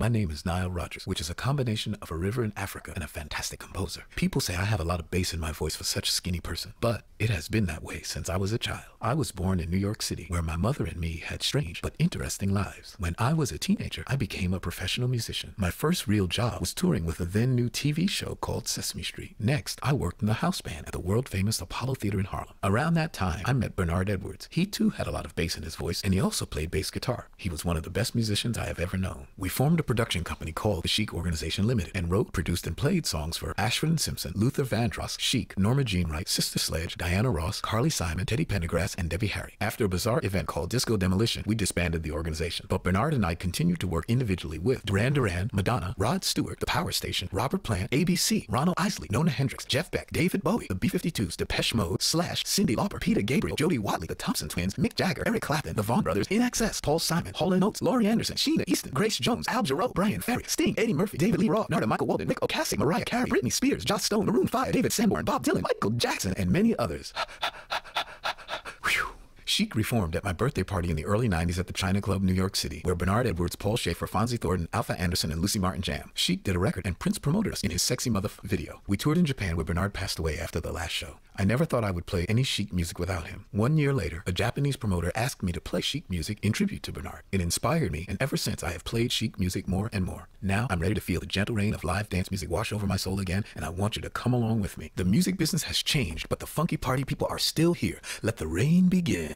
My name is Nile Rodgers, which is a combination of a river in Africa and a fantastic composer. People say I have a lot of bass in my voice for such a skinny person, but it has been that way since I was a child. I was born in New York City, where my mother and me had strange but interesting lives. When I was a teenager, I became a professional musician. My first real job was touring with a then new TV show called Sesame Street. Next, I worked in the house band at the world-famous Apollo Theater in Harlem. Around that time, I met Bernard Edwards. He too had a lot of bass in his voice, and he also played bass guitar. He was one of the best musicians I have ever known. We formed a production company called The Chic Organization Limited and wrote, produced, and played songs for Ashford and Simpson, Luther Vandross, Chic, Norma Jean Wright, Sister Sledge, Diana Ross, Carly Simon, Teddy Pendergrass, and Debbie Harry. After a bizarre event called Disco Demolition, we disbanded the organization, but Bernard and I continued to work individually with Duran Duran, Madonna, Rod Stewart, The Power Station, Robert Plant, ABC, Ronald Isley, Nona Hendrix, Jeff Beck, David Bowie, The B-52s, Depeche Mode, Slash, Cindy Lauper, Peter Gabriel, Jody Watley, The Thompson Twins, Mick Jagger, Eric Clapton, The Vaughn Brothers, INXS, Paul Simon, Hall & Oates, Laurie Anderson, Sheena Easton, Grace Jones, Al Jarreau, Brian Ferry, Sting, Eddie Murphy, David Lee Roth, Narda Michael Walden, Nick Ocasek, Mariah Carey, Britney Spears, Joss Stone, Maroon 5, David Sanborn, Bob Dylan, Michael Jackson, and many others. Chic reformed at my birthday party in the early 90s at the China Club, New York City, where Bernard Edwards, Paul Schaefer, Fonzie Thornton, Alpha Anderson, and Lucy Martin jam. Chic did a record, and Prince promoted us in his Sexy Mother video. We toured in Japan, where Bernard passed away after the last show. I never thought I would play any Chic music without him. 1 year later, a Japanese promoter asked me to play Chic music in tribute to Bernard. It inspired me, and ever since, I have played Chic music more and more. Now, I'm ready to feel the gentle rain of live dance music wash over my soul again, and I want you to come along with me. The music business has changed, but the funky party people are still here. Let the rain begin.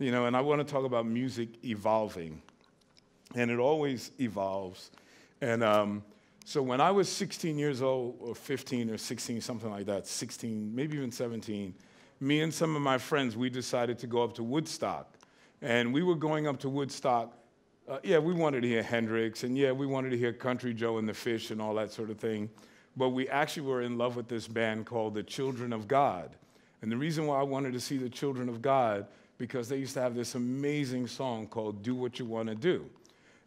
You know, and I want to talk about music evolving, and it always evolves. And so when I was 16 years old, or 15 or 16, something like that, 16, maybe even 17, me and some of my friends, we decided to go up to Woodstock. And we were going up to Woodstock. Yeah, we wanted to hear Hendrix, and yeah, we wanted to hear Country Joe and the Fish and all that sort of thing. But we actually were in love with this band called the Children of God. And the reason why I wanted to see the Children of God, because they used to have this amazing song called Do What You Want to Do.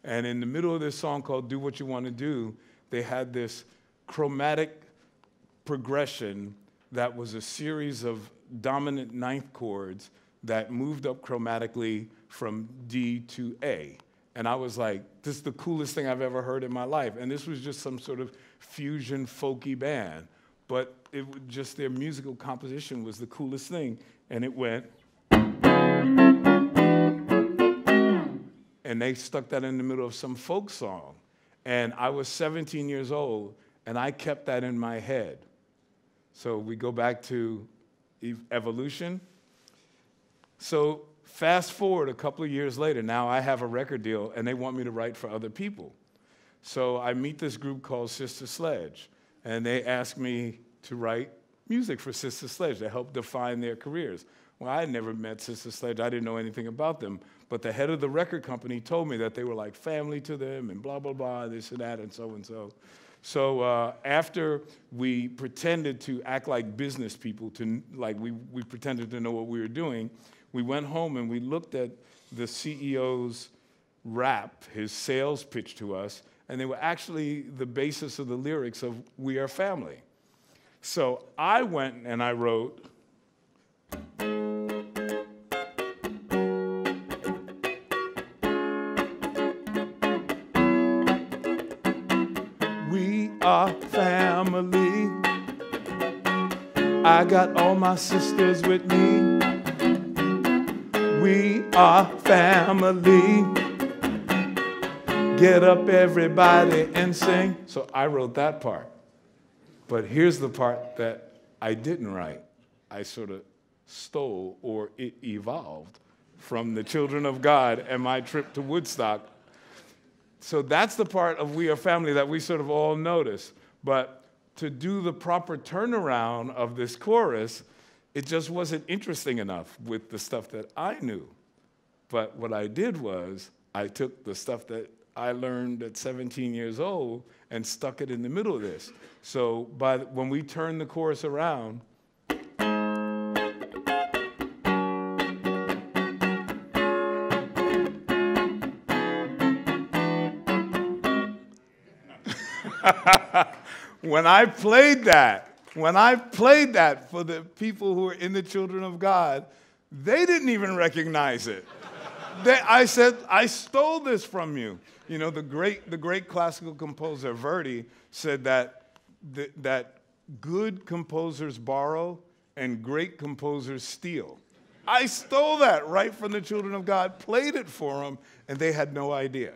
And in the middle of this song called Do What You Want to Do, they had this chromatic progression that was a series of dominant ninth chords that moved up chromatically from D to A. And I was like, this is the coolest thing I've ever heard in my life. And this was just some sort of fusion folky band. But it just, their musical composition was the coolest thing. And it went. And they stuck that in the middle of some folk song. And I was 17 years old, and I kept that in my head. So we go back to evolution. So fast forward a couple of years later, now I have a record deal, and they want me to write for other people. So I meet this group called Sister Sledge, and they ask me to write music for Sister Sledge to help define their careers. Well, I had never met Sister Sledge. I didn't know anything about them. But the head of the record company told me that they were like family to them and blah, blah, blah, this and that, and so and so. So after we pretended to act like business people, to, like we pretended to know what we were doing, we went home and we looked at the CEO's rap, his sales pitch to us, and they were actually the basis of the lyrics of We Are Family. So I went and I wrote... Our family, I got all my sisters with me. We are family. Get up everybody and sing. So I wrote that part. But here's the part that I didn't write. I sort of stole, or it evolved from the Children of God and my trip to Woodstock. So that's the part of We Are Family that we sort of all notice. But to do the proper turnaround of this chorus, it just wasn't interesting enough with the stuff that I knew. But what I did was I took the stuff that I learned at 17 years old and stuck it in the middle of this. So when we turned the chorus around, When I played that for the people who were in the Children of God, they didn't even recognize it. I said, I stole this from you. You know, the great classical composer Verdi said that good composers borrow and great composers steal. I stole that right from the Children of God, played it for them, and they had no idea.